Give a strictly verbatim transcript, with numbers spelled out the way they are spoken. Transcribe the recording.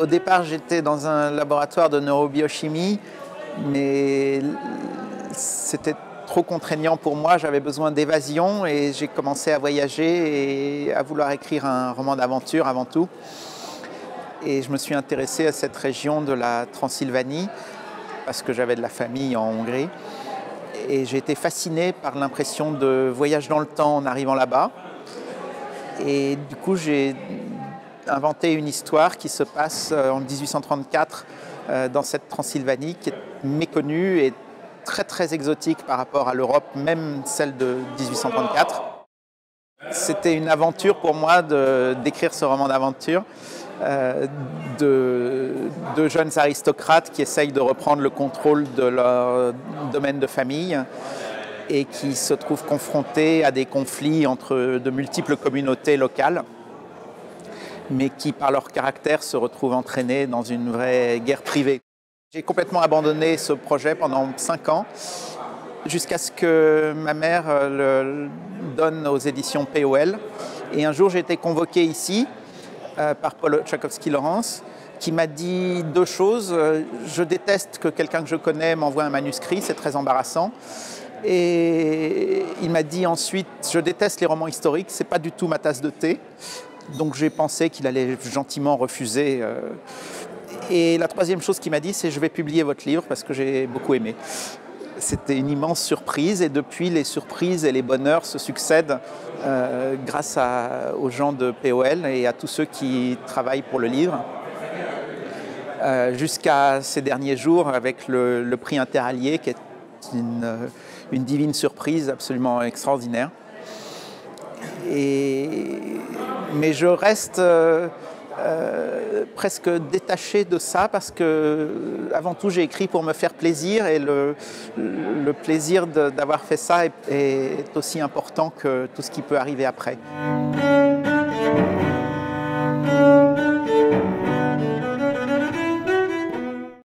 au départ, j'étais dans un laboratoire de neurobiochimie, mais c'était trop contraignant pour moi, j'avais besoin d'évasion et j'ai commencé à voyager et à vouloir écrire un roman d'aventure avant tout. Et je me suis intéressé à cette région de la Transylvanie parce que j'avais de la famille en Hongrie. Et j'ai été fasciné par l'impression de voyage dans le temps en arrivant là-bas. Et du coup, j'ai inventé une histoire qui se passe en mille huit cent trente-quatre dans cette Transylvanie qui est méconnue et très très exotique par rapport à l'Europe, même celle de mille huit cent trente-quatre. C'était une aventure pour moi d'écrire ce roman d'aventure euh, de, de jeunes aristocrates qui essayent de reprendre le contrôle de leur domaine de famille et qui se trouvent confrontés à des conflits entre de multiples communautés locales, mais qui par leur caractère se retrouvent entraînés dans une vraie guerre privée. J'ai complètement abandonné ce projet pendant cinq ans, jusqu'à ce que ma mère le donne aux éditions P O L. Et un jour, j'ai été convoqué ici euh, par Paul Chakotsky Lawrence, qui m'a dit deux choses. Je déteste que quelqu'un que je connais m'envoie un manuscrit, c'est très embarrassant. Et il m'a dit ensuite, je déteste les romans historiques, c'est pas du tout ma tasse de thé. Donc j'ai pensé qu'il allait gentiment refuser. Euh, Et la troisième chose qu'il m'a dit, c'est « je vais publier votre livre parce que j'ai beaucoup aimé ». C'était une immense surprise et depuis, les surprises et les bonheurs se succèdent euh, grâce à, aux gens de P O L et à tous ceux qui travaillent pour le livre. Euh, jusqu'à ces derniers jours avec le, le Prix Interallié qui est une, une divine surprise absolument extraordinaire. Et, mais je reste... Euh, Euh, presque détaché de ça parce que avant tout j'ai écrit pour me faire plaisir et le, le plaisir d'avoir fait ça est, est aussi important que tout ce qui peut arriver après.